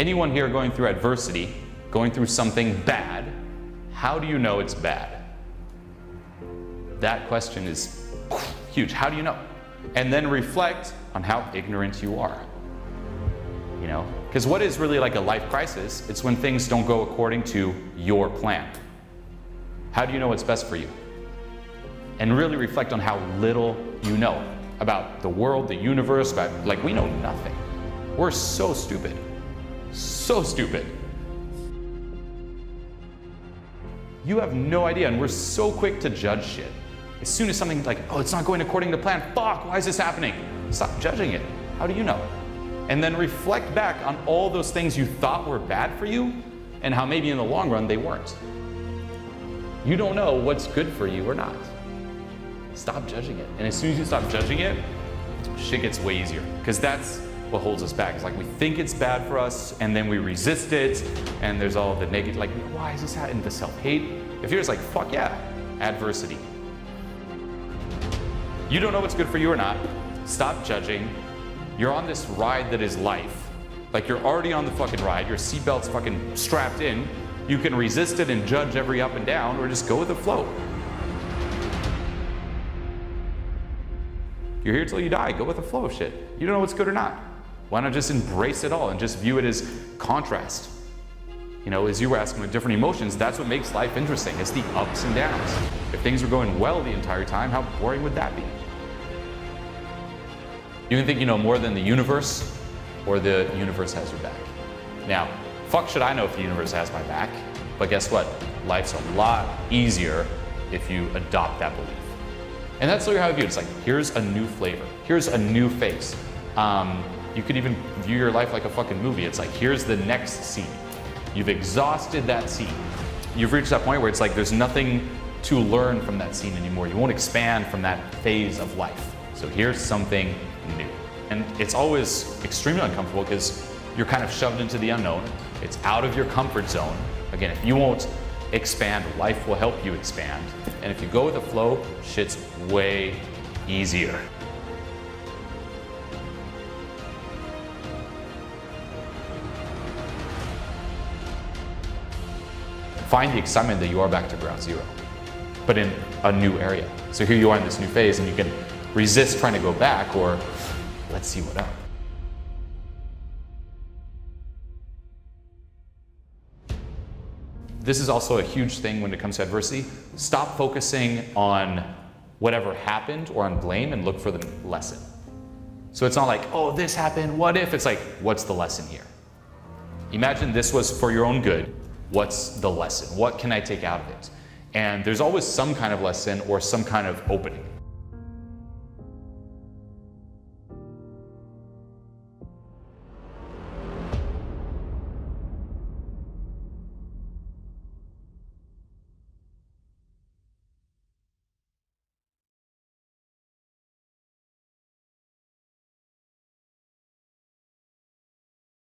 Anyone here going through adversity, going through something bad, how do you know it's bad? That question is huge. How do you know? And then reflect on how ignorant you are. You know, because what is really like a life crisis? It's when things don't go according to your plan. How do you know what's best for you? And really reflect on how little you know about the world, the universe, about, like, we know nothing. We're so stupid. So stupid. You have no idea, and we're so quick to judge shit. As soon as something like, oh, it's not going according to plan, fuck, why is this happening? Stop judging it. How do you know? And then reflect back on all those things you thought were bad for you and how maybe in the long run they weren't. You don't know what's good for you or not. Stop judging it. And as soon as you stop judging it, shit gets way easier. Because that's what holds us back. It's like we think it's bad for us and then we resist it, and there's all the negative, like, why is this happening? The self-hate. If you're just like, fuck yeah, adversity. You don't know what's good for you or not. Stop judging. You're on this ride that is life. Like, you're already on the fucking ride. Your seatbelt's fucking strapped in. You can resist it and judge every up and down, or just go with the flow. You're here till you die. Go with the flow of shit. You don't know what's good or not. Why not just embrace it all and just view it as contrast? You know, as you were asking with different emotions, that's what makes life interesting. It's the ups and downs. If things were going well the entire time, how boring would that be? You can think you know more than the universe, or the universe has your back. Now, fuck should I know if the universe has my back? But guess what? Life's a lot easier if you adopt that belief. And that's how I view it. It's like, here's a new flavor. Here's a new face. You could even view your life like a fucking movie. It's like, here's the next scene. You've exhausted that scene. You've reached that point where it's like, there's nothing to learn from that scene anymore. You won't expand from that phase of life. So here's something new. And it's always extremely uncomfortable because you're kind of shoved into the unknown. It's out of your comfort zone. Again, if you won't expand, life will help you expand. And if you go with the flow, shit's way easier. Find the excitement that you are back to ground zero, but in a new area. So here you are in this new phase, and you can resist trying to go back, or let's see what up. This is also a huge thing when it comes to adversity. Stop focusing on whatever happened or on blame and look for the lesson. So it's not like, oh, this happened, what if? It's like, what's the lesson here? Imagine this was for your own good. What's the lesson? What can I take out of it? And there's always some kind of lesson or some kind of opening.